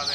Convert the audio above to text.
はね